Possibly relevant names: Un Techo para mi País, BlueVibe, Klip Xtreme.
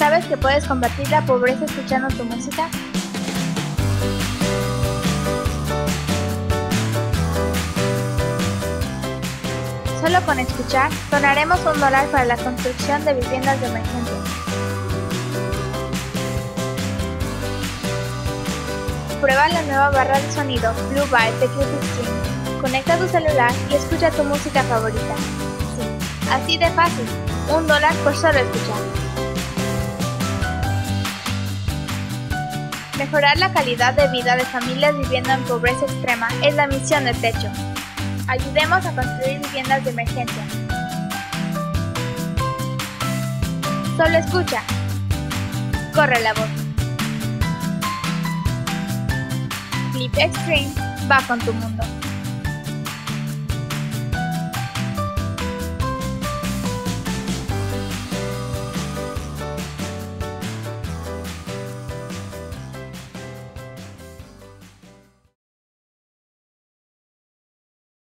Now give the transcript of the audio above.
¿Sabes que puedes combatir la pobreza escuchando tu música? Solo con escuchar, donaremos $1 para la construcción de viviendas de emergencia. Prueba la nueva barra de sonido BlueVibe de Klip Xtreme. Conecta tu celular y escucha tu música favorita. Sí, así de fácil. $1 por solo escuchar. Mejorar la calidad de vida de familias viviendo en pobreza extrema es la misión de Techo. Ayudemos a construir viviendas de emergencia. Solo escucha. Corre la voz. Klip Xtreme va con tu mundo.